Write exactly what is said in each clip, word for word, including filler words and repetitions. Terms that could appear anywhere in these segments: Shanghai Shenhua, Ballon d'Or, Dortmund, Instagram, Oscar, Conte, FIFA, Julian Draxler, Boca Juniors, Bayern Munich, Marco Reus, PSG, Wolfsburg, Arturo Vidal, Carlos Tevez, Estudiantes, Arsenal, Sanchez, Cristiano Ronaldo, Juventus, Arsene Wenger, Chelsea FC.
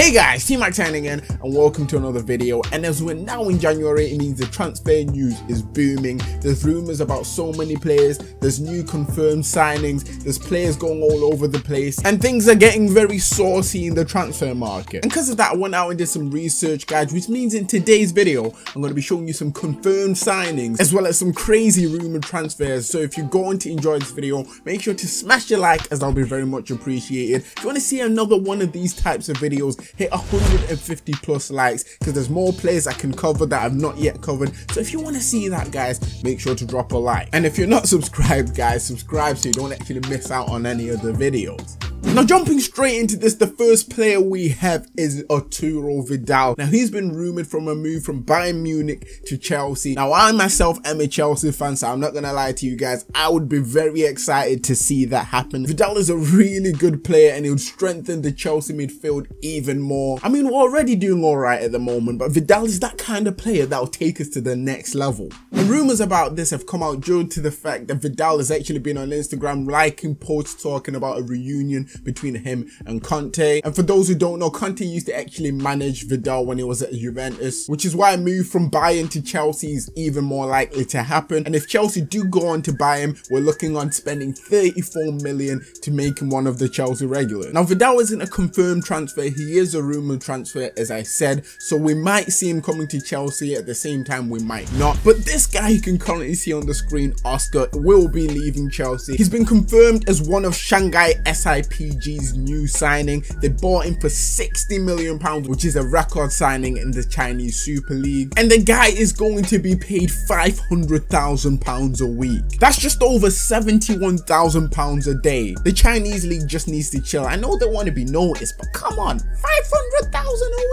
Hey guys, T Mac ten again, and welcome to another video. And as we're now in January, it means the transfer news is booming. There's rumours about so many players, there's new confirmed signings, there's players going all over the place, and things are getting very saucy in the transfer market. And because of that, I went out and did some research, guys, which means in today's video, I'm going to be showing you some confirmed signings, as well as some crazy rumoured transfers. So if you're going to enjoy this video, make sure to smash your like, as that'll be very much appreciated. If you want to see another one of these types of videos, hit one hundred fifty plus likes, because there's more players I can cover that I've not yet covered. So if you want to see that, guys, make sure to drop a like, and if you're not subscribed, guys, subscribe so you don't actually miss out on any other videos. Now, jumping straight into this, the first player we have is Arturo Vidal. Now, he's been rumoured from a move from Bayern Munich to Chelsea. Now, I myself am a Chelsea fan, so I'm not going to lie to you guys, I would be very excited to see that happen. Vidal is a really good player, and he would strengthen the Chelsea midfield even more. I mean, we're already doing all right at the moment, but Vidal is that kind of player that will take us to the next level. And rumours about this have come out due to the fact that Vidal has actually been on Instagram liking posts talking about a reunion between him and Conte. And for those who don't know, Conte used to actually manage Vidal when he was at Juventus, which is why a move from Bayern to Chelsea is even more likely to happen. And if Chelsea do go on to buy him, we're looking on spending thirty-four million to make him one of the Chelsea regulars. Now, Vidal isn't a confirmed transfer, he is a rumoured transfer, as I said, so we might see him coming to Chelsea. At the same time, we might not. But this guy you can currently see on the screen, Oscar, will be leaving Chelsea. He's been confirmed as one of Shanghai S I P G's new signing. They bought him for sixty million pounds, which is a record signing in the Chinese Super League, and the guy is going to be paid five hundred thousand pounds a week. That's just over seventy-one thousand pounds a day. The Chinese league just needs to chill. I know they want to be noticed, but come on, five hundred thousand a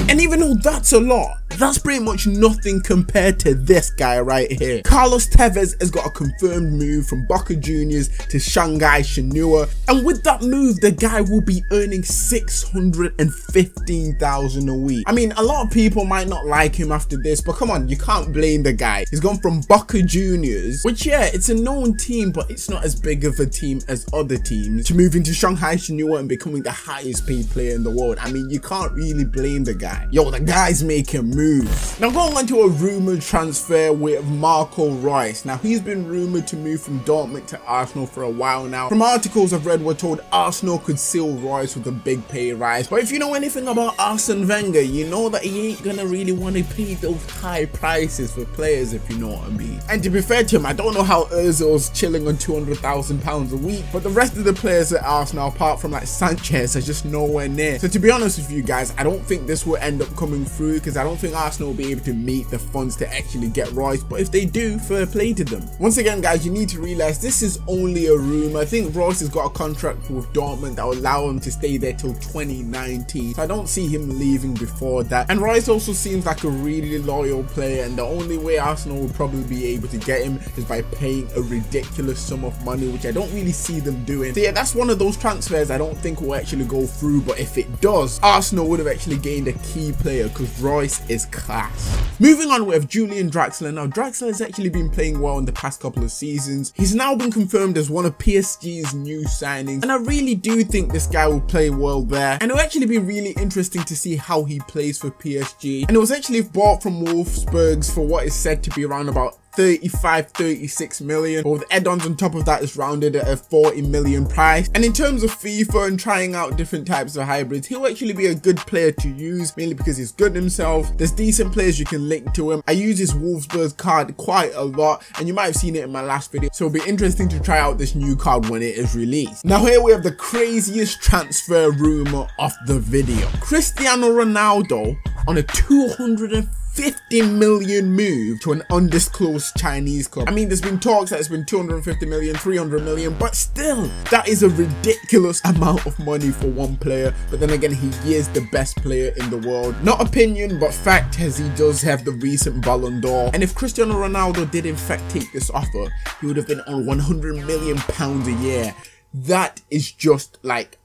week. And even though that's a lot, that's pretty much nothing compared to this guy right here. Carlos Tevez has got a confirmed move from Boca Juniors to Shanghai Shenhua, and with that move, the guy will be earning six hundred fifteen thousand a week. I mean, a lot of people might not like him after this, but come on, you can't blame the guy. He's gone from Boca Juniors, which, yeah, it's a known team, but it's not as big of a team as other teams, to moving to Shanghai Shenhua and becoming the highest paid player in the world. I mean, you can't really blame the guy. Yo, the guy's making moves. Now, going on to a rumoured transfer with Marco Reus. Now, he's been rumoured to move from Dortmund to Arsenal for a while now. From articles I've read, we're told Arsenal could seal Reus with a big pay rise. But if you know anything about Arsene Wenger, you know that he ain't gonna really want to pay those high prices for players, if you know what I mean. And to be fair to him, I don't know how Ozil's chilling on two hundred thousand pounds a week, but the rest of the players at Arsenal, apart from like Sanchez, are just nowhere near. So to be honest with you guys, I don't think this will end up coming through, because I don't think Arsenal will be able to meet the funds to actually get Reus. But if they do, fair play to them. Once again, guys, you need to realise this is only a rumour. I think Reus has got a contract with Dortmund that will allow him to stay there till twenty nineteen, so I don't see him leaving before that. And Reus also seems like a really loyal player, and the only way Arsenal will probably be able to get him is by paying a ridiculous sum of money, which I don't really see them doing. So yeah, that's one of those transfers I don't think will actually go through, but if it does, Arsenal would have actually gained a key player, because Reus is class. Moving on, we have Julian Draxler. Now, Draxler has actually been playing well in the past couple of seasons. He's now been confirmed as one of P S G's new signings, and I really do think this guy will play well there, and it'll actually be really interesting to see how he plays for P S G. And it was actually bought from Wolfsburg for what is said to be around about thirty-five, thirty-six million, but with add-ons on top of that, it's rounded at a forty million price. And in terms of FIFA and trying out different types of hybrids, he'll actually be a good player to use, mainly because he's good himself. There's decent players you can link to him. I use his Wolfsburg card quite a lot, and you might have seen it in my last video, so it'll be interesting to try out this new card when it is released. Now, here we have the craziest transfer rumor of the video. Cristiano Ronaldo on a two hundred fifty million move to an undisclosed Chinese club. I mean, there's been talks that it's been two hundred fifty million, three hundred million, but still, that is a ridiculous amount of money for one player. But then again, he is the best player in the world. Not opinion, but fact, as he does have the recent Ballon d'Or. And if Cristiano Ronaldo did in fact take this offer, he would have been on one hundred million pounds a year. That is just like,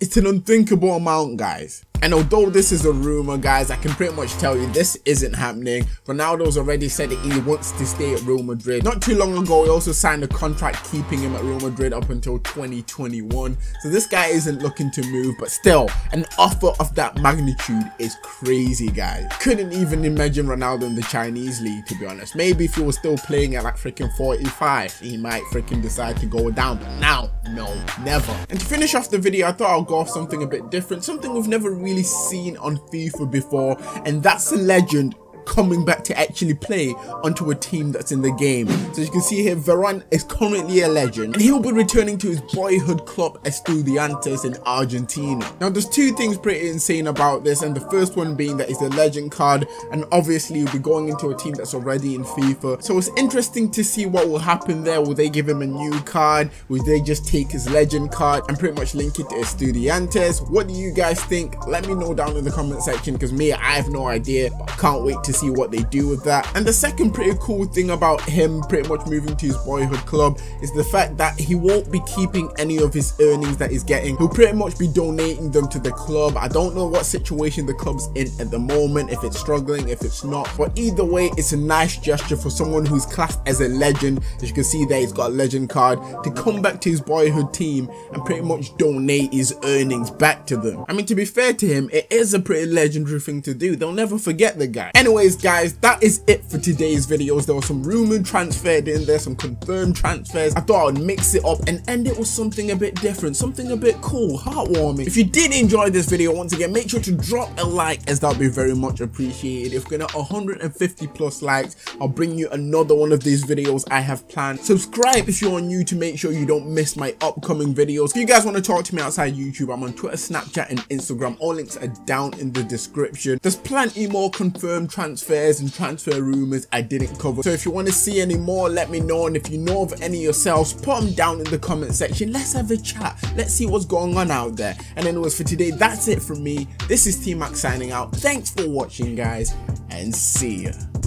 it's an unthinkable amount, guys. And although this is a rumor, guys, I can pretty much tell you this isn't happening. Ronaldo's already said that he wants to stay at Real Madrid. Not too long ago, he also signed a contract keeping him at Real Madrid up until twenty twenty-one. So this guy isn't looking to move, but still, an offer of that magnitude is crazy, guys. Couldn't even imagine Ronaldo in the Chinese league, to be honest. Maybe if he was still playing at like freaking forty-five, he might freaking decide to go down. But now, no, never. And to finish off the video, I thought I'll go off something a bit different, something we've never really seen on FIFA before, and that's a legend coming back to actually play onto a team that's in the game. So as you can see here, Veron is currently a legend, and he'll be returning to his boyhood club Estudiantes in Argentina. Now there's two things pretty insane about this, and the first one being that he's a legend card, and obviously he'll be going into a team that's already in FIFA. So it's interesting to see what will happen there. Will they give him a new card? Will they just take his legend card and pretty much link it to Estudiantes? What do you guys think? Let me know down in the comment section, because me, I have no idea, but I can't wait to see what they do with that. And the second pretty cool thing about him pretty much moving to his boyhood club is the fact that he won't be keeping any of his earnings that he's getting. He'll pretty much be donating them to the club. I don't know what situation the club's in at the moment, if it's struggling, if it's not, but either way, it's a nice gesture for someone who's classed as a legend. As you can see there, he's got a legend card, to come back to his boyhood team and pretty much donate his earnings back to them. I mean, to be fair to him, it is a pretty legendary thing to do. They'll never forget the guy. Anyway, Anyways, guys, that is it for today's videos. There was some rumored transferred in there, some confirmed transfers. I thought I would mix it up and end it with something a bit different, something a bit cool, heartwarming. If you did enjoy this video, once again, make sure to drop a like, as that would be very much appreciated. If we get one hundred fifty plus likes, I'll bring you another one of these videos I have planned. Subscribe if you're new to make sure you don't miss my upcoming videos. If you guys want to talk to me outside YouTube, I'm on Twitter, Snapchat, and Instagram. All links are down in the description. There's plenty more confirmed transfers transfers and transfer rumors I didn't cover, so if you want to see any more, let me know. And if you know of any yourselves, put them down in the comment section. Let's have a chat, let's see what's going on out there. And anyways, for today, that's it from me. This is T Max signing out. Thanks for watching, guys, and see ya.